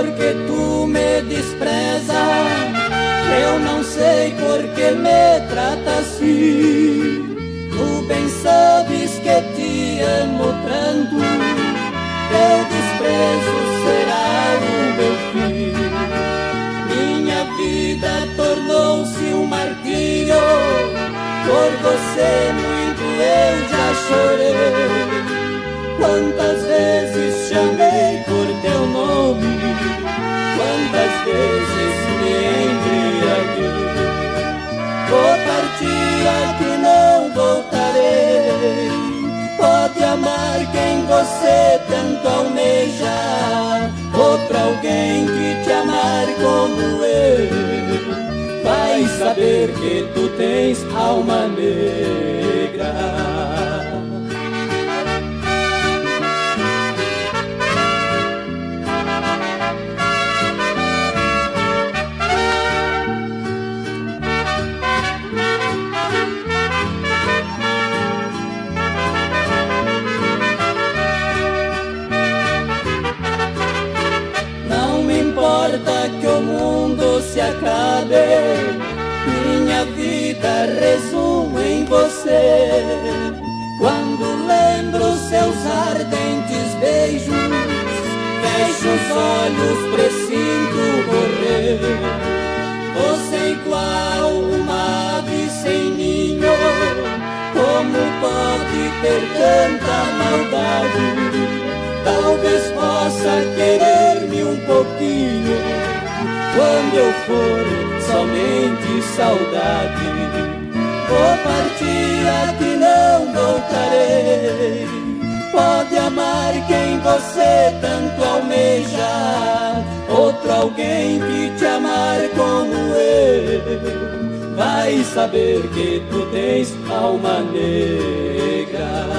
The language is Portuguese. porque tu me desprezas, eu não sei porque me trata assim. Tu bem sabes que te amo tanto, teu desprezo será o meu fim. Minha vida tornou-se um martírio, por você muito eu já chorei. Quantas vezes chamei por teu nome, quantas vezes me embriaguei. Vou partir que não voltarei. Pode amar quem você tanto almeja, ou pra alguém que te amar como eu. Vai saber que tu tens alma negra. Se acabe, minha vida resumo em você. Quando lembro seus ardentes beijos, fecho os olhos, presinto morrer. Você igual uma ave sem ninho, como pode ter tanta maldade? Talvez possa querer-me um pouquinho, quando eu for somente saudade. Vou partir que não voltarei. Pode amar quem você tanto almeja, outro alguém que te amar como eu. Vai saber que tu tens alma negra.